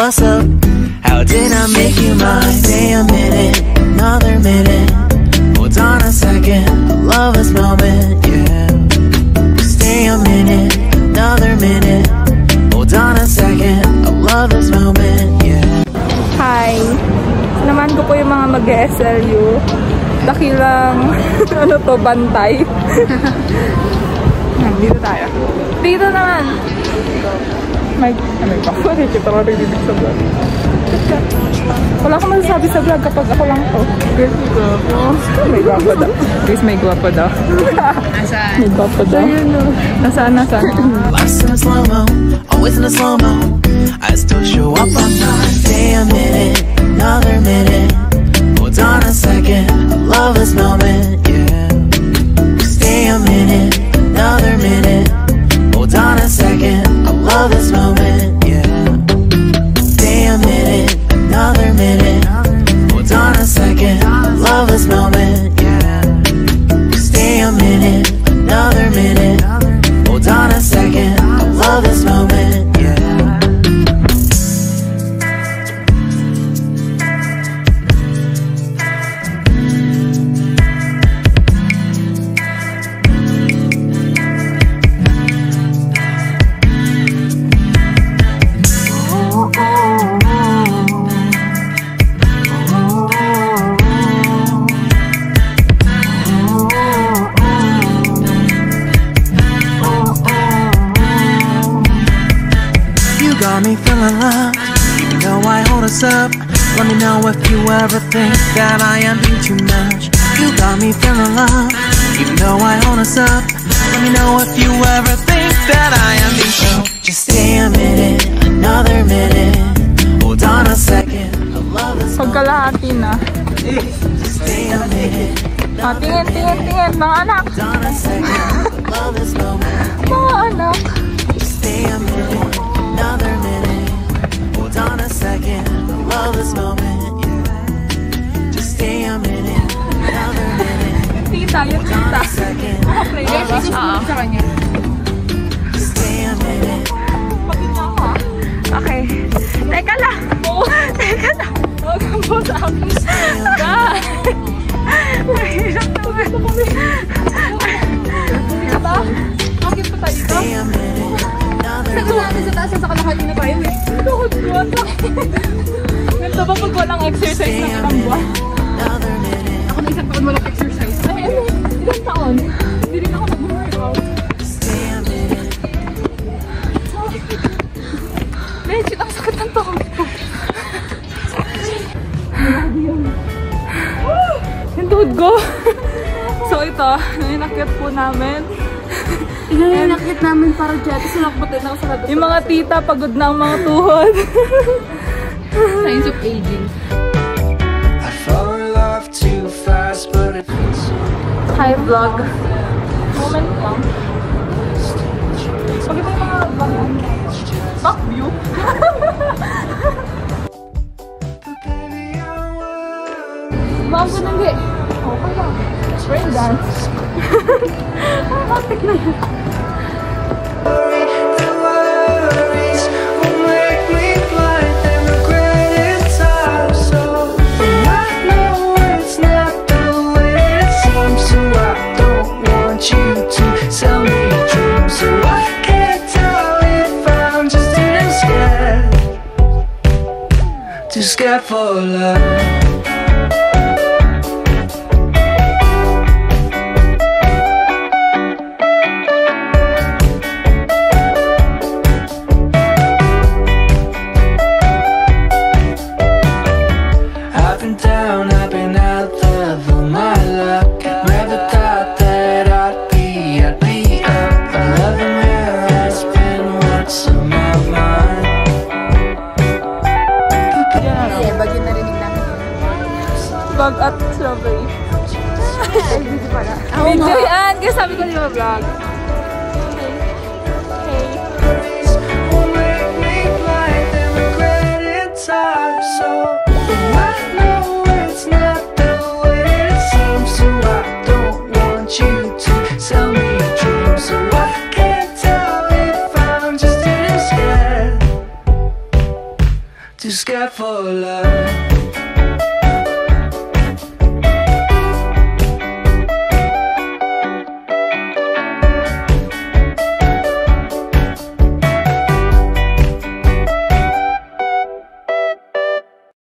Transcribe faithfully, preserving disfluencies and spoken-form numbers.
What's up? How did I make you mine? Stay a minute, another minute. Hold on a second, I love this moment, yeah. Stay a minute, another minute. Hold on a second, I love this moment, yeah. Hi! Sinamahan ko po yung mga mag-S L U. Dakilang, ano to, bantay. Dito tayo. Dito naman! May, may pakulit ito ako nagbibig sa vlog. Wala akong masasabi sa vlog kapag ako lang to. Guys, may guwapo. May guwapo daw. Guys, may guwapo daw. Nasaan? May guwapo daw. Nasaan, nasaan? Life's in a slow-mo, always in a slow-mo. I still show up on time. Stay a minute, another minute. Hold on a second, I love this moment, yeah. Stay a minute, another minute. Hold on a second, I love this moment, yeah. Stay a minute, another minute. Hold on a second, I love this moment, yeah. Stay a minute, another minute. Hold on a second, I love this moment, yeah. Up. Let me know if you ever think that I am being too much. You got me feeling love, even though I own us up. Let me know if you ever think that I am being so. Just stay a minute, another minute. Hold on a second, I love this. Pagkalahati na. Just stay a minute. Tingin, tingin, tingin, mga anak. Hold on a second, I love this moment. Mga anak. Just stay a minute, another minute. Hold on a second, love this moment, yeah. Just stay a minute, another minute. Tita, you're Tita. Just stay a minute. Okay. Teka lang. Teka lang. Huwag kang pusa. God. Mahirap naman. Tita, bakit pa tayo ito? Sagot natin sa taas, sasaka nakali na tayo eh. Tuhod buwan lang. Ganito ba pag walang exercise na kitang buwan? Ako na isang taon walang exercise. Ay, ano? Ilang taon? Hindi rin ako mag-workout. Medyo, ang sakit ng tuhod ko. Yung tuhod ko. So ito, nanginakit po namin. Inanakit namin para dyan. Sinakbutin ako sa labas. Yung mga tita, pagod na ang mga tuhod. Signs of aging. Hi vlog. Moment lang. Pag-ibang mga back view. Wait. Oh my god. It's rain dance. I love the knife. Too scared for love. I've been down, I've been out of all my luck. Never thought that I'd be, I'd be up. I love the mirror has been what's on my mind. Vlog at strawberry. Video yan! Kasi sabi ko nila vlog. Too scared for love.